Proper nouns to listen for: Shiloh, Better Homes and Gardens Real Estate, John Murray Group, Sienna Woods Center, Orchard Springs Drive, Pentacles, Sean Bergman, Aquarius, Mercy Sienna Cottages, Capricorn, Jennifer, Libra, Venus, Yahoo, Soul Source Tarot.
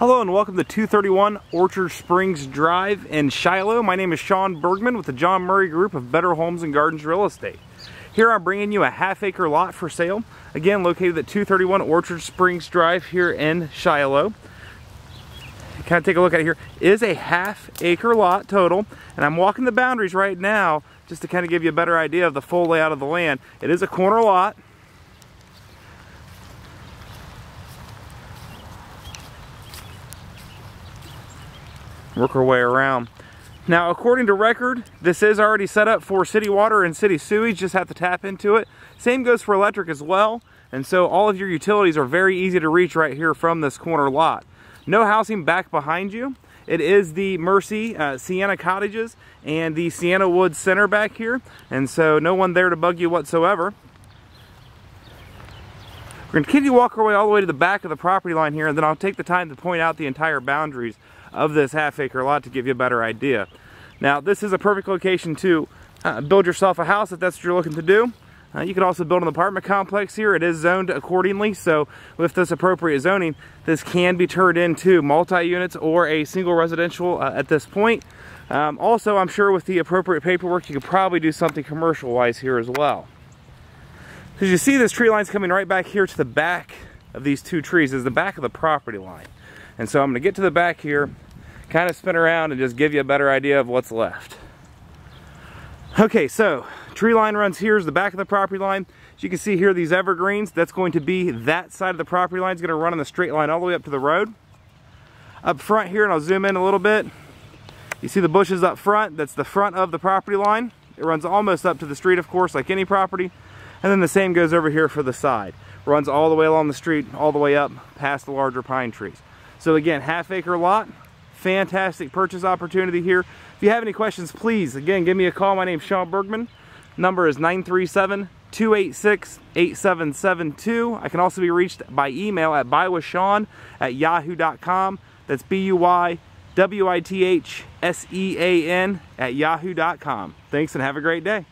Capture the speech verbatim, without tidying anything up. Hello and welcome to two thirty-one Orchard Springs Drive in Shiloh. My name is Sean Bergman with the John Murray Group of Better Homes and Gardens Real Estate. Here I'm bringing you a half acre lot for sale, again located at two thirty-one Orchard Springs Drive here in Shiloh. Kind of take a look at it here. It is a half acre lot total, and I'm walking the boundaries right now just to kind of give you a better idea of the full layout of the land. It is a corner lot. Work our way around. Now, according to record, this is already set up for city water and city sewage. Just have to tap into it. Same goes for electric as well. And so all of your utilities are very easy to reach right here from this corner lot. No housing back behind you. It is the Mercy uh, Sienna Cottages and the Sienna Woods Center back here. And so no one there to bug you whatsoever. We're going to continue to walk our way all the way to the back of the property line here, and then I'll take the time to point out the entire boundaries of this half acre lot to give you a better idea. Now, this is a perfect location to uh, build yourself a house if that's what you're looking to do. Uh, you can also build an apartment complex here. It is zoned accordingly, so with this appropriate zoning, this can be turned into multi-units or a single residential uh, at this point. Um, also, I'm sure with the appropriate paperwork, you could probably do something commercial-wise here as well. As you see, this tree line's coming right back here to the back of these two trees. This is the back of the property line. And so I'm going to get to the back here, kind of spin around, and just give you a better idea of what's left. Okay, so tree line runs here is the back of the property line. As you can see here, these evergreens, that's going to be that side of the property line. It's going to run in the straight line all the way up to the road. Up front here, and I'll zoom in a little bit, you see the bushes up front. That's the front of the property line. It runs almost up to the street, of course, like any property. And then the same goes over here for the side. Runs all the way along the street, all the way up past the larger pine trees. So again, half acre lot, fantastic purchase opportunity here. If you have any questions, please, again, give me a call. My name's Sean Bergman. Number is nine three seven, two eight six, eight seven seven two. I can also be reached by email at buywithshawn at yahoo dot com. That's B U Y W I T H S E A N at yahoo dot com. Thanks and have a great day.